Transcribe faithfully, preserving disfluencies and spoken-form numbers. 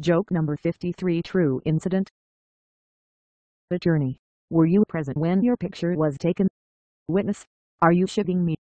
Joke number fifty-three. True incident. Attorney: Were you present when your picture was taken? Witness: Are you shitting me?